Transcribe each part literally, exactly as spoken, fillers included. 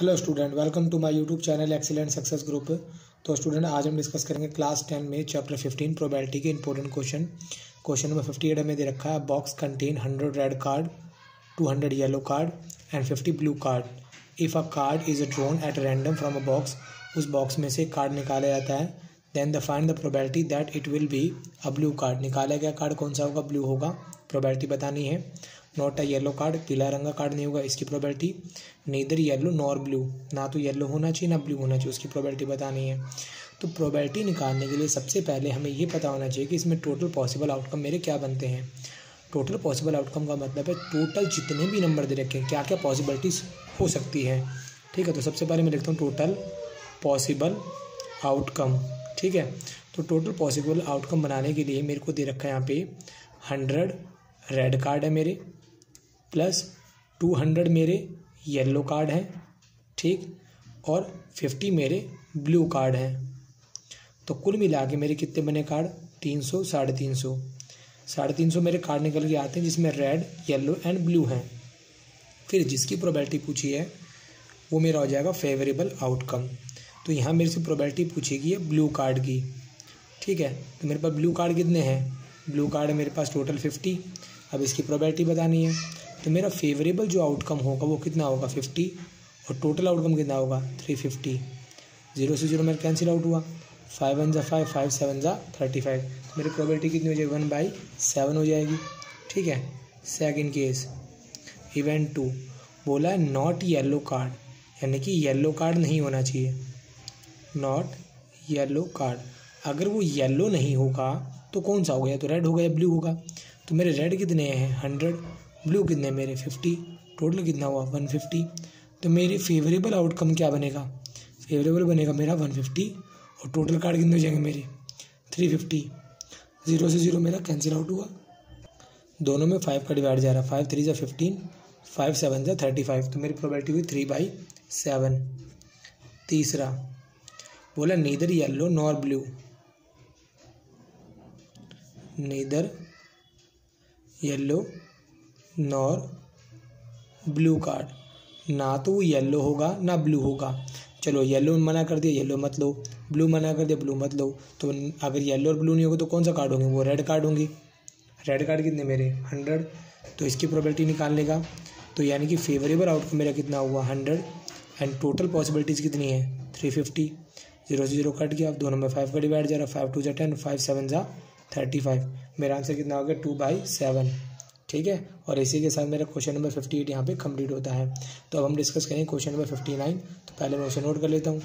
Hello student, welcome to my YouTube channel excellent success group. तो student, आज हम discuss करेंगे क्लास टेन में चैप्टर फिफ्टीन प्रोबेबिलिटी के important question. Question number fifty eight हमें दे रखा है, box contain hundred red card, two hundred yellow card and fifty blue card. If a card is drawn at random from a box, उस box में से card निकाला जाता है, then the find the probability that it will be a blue card. निकाला गया card कौन सा होगा? ब्लू होगा, प्रोबेबिलिटी बतानी है। नॉट अ येलो कार्ड, पीला रंग का कार्ड नहीं होगा, इसकी probability. Neither yellow nor blue, ना तो येलो होना चाहिए ना ब्लू होना चाहिए, उसकी प्रोबेबिलिटी बतानी है। तो प्रोबेबिलिटी निकालने के लिए सबसे पहले हमें ये पता होना चाहिए कि इसमें टोटल पॉसिबल आउटकम मेरे क्या बनते हैं। टोटल पॉसिबल आउटकम का मतलब है टोटल जितने भी नंबर दे रखे हैं, क्या क्या पॉसिबिलिटीज हो सकती है। ठीक है, तो सबसे पहले मैं लिखता हूँ टोटल पॉसिबल आउटकम। ठीक है, तो टोटल पॉसिबल आउटकम बनाने के लिए मेरे को दे रखा है यहाँ पे हंड्रेड रेड कार्ड है मेरे, प्लस टू हंड्रेड मेरे येलो कार्ड हैं, ठीक, और फिफ्टी मेरे ब्लू कार्ड हैं। तो कुल मिला के मेरे कितने बने कार्ड? तीन सौ, साढ़े तीन सौ। साढ़े तीन सौ मेरे कार्ड निकल के आते हैं जिसमें रेड येलो एंड ब्लू हैं। फिर जिसकी प्रोबेबिलिटी पूछी है वो मेरा हो जाएगा फेवरेबल आउटकम। तो यहाँ मेरे से प्रोबेबिलिटी पूछेगी है ब्लू कार्ड की। ठीक है, तो मेरे पास ब्लू कार्ड कितने हैं? ब्लू कार्ड है मेरे पास टोटल फिफ्टी। अब इसकी प्रोबेबिलिटी बतानी है, तो मेरा फेवरेबल जो आउटकम होगा वो कितना होगा? फिफ्टी, और टोटल आउटकम कितना होगा? Three fifty. जीरो से जीरो मेरा कैंसिल आउट हुआ, फाइव वन ज़ा फाइव, फाइव सेवन ज़ा थर्टी फाइव। मेरी प्रोबेबिलिटी कितनी हो जाएगी? वन बाई सेवन हो जाएगी। ठीक है, सेकंड केस इवेंट टू बोला है नॉट येलो कार्ड, यानी कि येलो कार्ड नहीं होना चाहिए। नॉट येलो कार्ड, अगर वो येलो नहीं होगा तो कौन सा होगा? या तो रेड होगा या ब्लू होगा। तो मेरे रेड कितने हैं? हंड्रेड। ब्लू कितने मेरे? फिफ्टी। टोटल कितना हुआ? One fifty. तो मेरे फेवरेबल आउटकम क्या बनेगा? फेवरेबल बनेगा मेरा वन फिफ्टी, और टोटल कार्ड कितने हो जाएंगे मेरे? Three fifty. जीरो से जीरो मेरा कैंसिल आउट हुआ, दोनों में फाइव का डिवाइड जा रहा है, फाइव थ्री ज़ा फिफ्टीन, फाइव सेवन ज़ा थर्टी फाइव। तो मेरी प्रोबेबिलिटी हुई थ्री बाई सेवन। तीसरा बोला neither yellow nor blue, neither yellow nor blue card, ना तो वो येलो होगा ना ब्लू होगा। चलो येलो मना कर दिया, येलो मत लो, ब्लू मना कर दिया, ब्लू मत लो। तो अगर येलो और ब्लू नहीं होगा तो कौन सा कार्ड होंगे? वो रेड कार्ड होंगे। रेड कार्ड कितने मेरे? हंड्रेड। तो इसकी प्रोबेबिलिटी निकाल लेगा, तो यानी कि फेवरेबल आउटकम मेरा कितना हुआ? हंड्रेड, एंड टोटल पॉसिबिलिटीज़ कितनी है? Three fifty. जीरो से जीरो कट गया, दोनों में फाइव का डिवाइड जा रहा, फाइव टू ज़ा टेन, फाइव सेवन ज़ा थर्टी फाइव। मेरा आंसर कितना हो गया? Two by seven. ठीक है, और इसी के साथ मेरा क्वेश्चन नंबर फिफ्टी एट यहाँ पर कंप्लीट होता है। तो अब हम डिस्कस करेंगे क्वेश्चन नंबर फिफ्टी नाइन। तो पहले मैं उसे नोट कर लेता हूँ।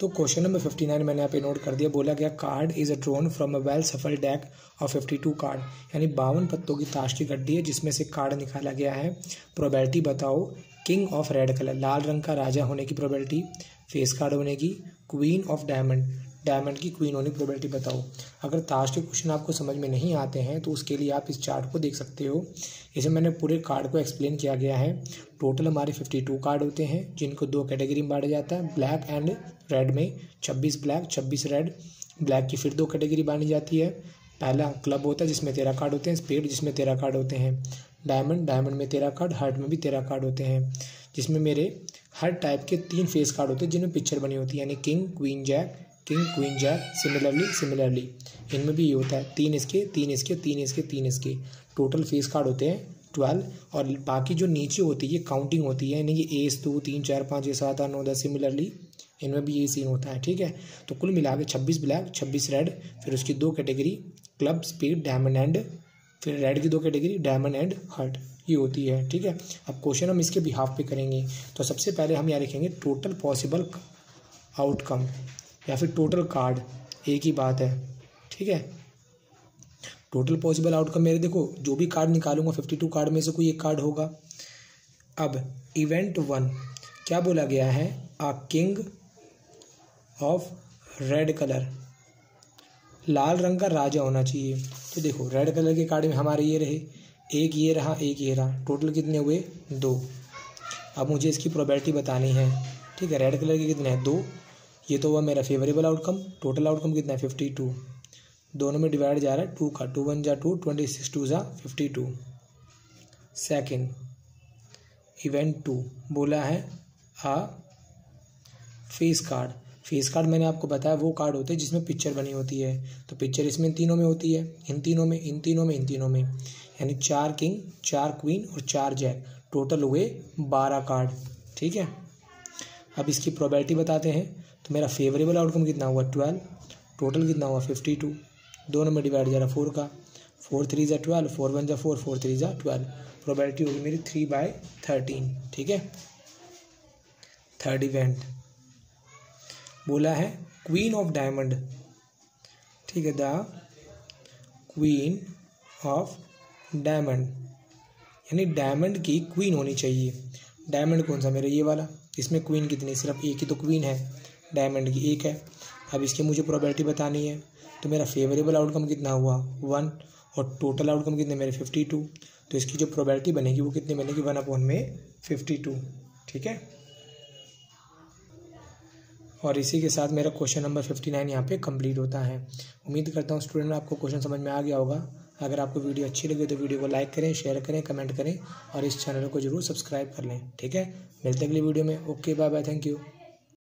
तो क्वेश्चन नंबर फिफ्टी नाइन मैंने यहाँ पे नोट कर दिया। बोला गया card is a drawn from a well shuffled deck of fifty two card, यानी बावन पत्तों की ताश की गड्डी है जिसमें से कार्ड निकाला गया है। प्रोबेबिलिटी बताओ, किंग ऑफ रेड कलर, लाल रंग का राजा होने की प्रोबेबिलिटी, फेस कार्ड होने की, क्वीन ऑफ डायमंड, डायमंड की क्वीन होने की प्रोबेबिलिटी बताओ। अगर ताश के क्वेश्चन आपको समझ में नहीं आते हैं तो उसके लिए आप इस चार्ट को देख सकते हो। इसमें मैंने पूरे कार्ड को एक्सप्लेन किया गया है। टोटल हमारे फिफ्टी टू कार्ड होते हैं, जिनको दो कैटेगरी में बांटा जाता है, ब्लैक एंड रेड में, छब्बीस ब्लैक छब्बीस रेड। ब्लैक की फिर दो कैटेगरी बांटी जाती है, पहला क्लब होता है जिसमें तेरह कार्ड होते हैं, स्पेड जिसमें तेरह कार्ड होते हैं, डायमंड डायमंड में तेरह कार्ड, हार्ट में भी तेरह कार्ड होते हैं, जिसमें मेरे हर टाइप के तीन फेस कार्ड होते हैं जिनमें पिक्चर बनी होती है, यानी king queen jack, king queen jack. Similarly similarly इनमें भी ये होता है, तीन इसके तीन इसके तीन इसके तीन इसके, टोटल फेस कार्ड होते हैं ट्वेल्व, और बाकी जो नीचे होती है ये काउंटिंग होती है, यानी कि एस दो तीन चार पाँच ये सात आठ नौ दस। सिमिलरली इनमें भी ये सीन होता है। ठीक है, तो कुल मिला के छब्बीस ब्लैक छब्बीस रेड, फिर उसकी दो category club spade diamond and, फिर रेड की दो कैटेगरी डायमंड एंड हार्ट, ये होती है। ठीक है, अब क्वेश्चन हम इसके बिहाफ पे करेंगे। तो सबसे पहले हम यहाँ लिखेंगे टोटल पॉसिबल आउटकम या फिर टोटल कार्ड, एक ही बात है। ठीक है, टोटल पॉसिबल आउटकम मेरे देखो, जो भी कार्ड निकालूंगा फिफ्टी टू कार्ड में से कोई एक कार्ड होगा। अब इवेंट वन क्या बोला गया है? A king of red colour, लाल रंग का राजा होना चाहिए। तो देखो रेड कलर के कार्ड में हमारे ये रहे, एक ये रहा एक ये रहा, टोटल कितने हुए? दो। अब मुझे इसकी प्रोबेबिलिटी बतानी है। ठीक है, रेड कलर के कितने हैं? दो। ये तो हुआ मेरा फेवरेबल आउटकम। टोटल आउटकम कितना है? Fifty two. दोनों में डिवाइड जा रहा है टू का, टू वन जा टू, ट्वेंटी सिक्स टू ज़ा fifty two. Second event two बोला है a face card. Face card मैंने आपको बताया वो कार्ड होते हैं जिसमें पिक्चर बनी होती है। तो पिक्चर इसमें तीनों में होती है, इन तीनों में, इन तीनों में, इन तीनों में, यानी चार किंग, चार क्वीन और चार जैक, टोटल हुए बारह कार्ड। ठीक है, अब इसकी प्रोबेबिलिटी बताते हैं। तो मेरा फेवरेबल आउटकम कितना हुआ, ट्वेल्व, टोटल कितना हुआ फिफ्टी टू, दोनों में डिवाइड जा रहा फोर का, फोर थ्री ज़ा ट्वेल्व, फोर वन ज़ा फोर, फोर थ्री ज़ा ट्वेल्व, प्रोबेबिलिटी होगी मेरी थ्री बाई थर्टीन। ठीक है, थर्ड इवेंट बोला है क्वीन ऑफ डायमंड। ठीक है, द क्वीन ऑफ डायमंड यानी डायमंड की क्वीन होनी चाहिए। डायमंड कौन सा, मेरा ये वाला, इसमें क्वीन कितनी, सिर्फ एक ही तो क्वीन है डायमंड की, एक है। अब इसकी मुझे प्रोबेबिलिटी बतानी है। तो मेरा फेवरेबल आउटकम कितना हुआ वन और टोटल आउटकम कितने मेरे फिफ्टी टू। तो इसकी जो प्रोबेबिलिटी बनेगी वो कितनी बनेगी, वन अपॉन में फिफ्टी टू। ठीक है, और इसी के साथ मेरा क्वेश्चन नंबर फिफ्टी नाइन यहाँ पे कंप्लीट होता है। उम्मीद करता हूँ स्टूडेंट आपको क्वेश्चन समझ में आ गया होगा। अगर आपको वीडियो अच्छी लगे तो वीडियो को लाइक करें, शेयर करें, कमेंट करें और इस चैनल को जरूर सब्सक्राइब कर लें। ठीक है, मिलते हैं अगली वीडियो में। Okay, bye bye, thank you.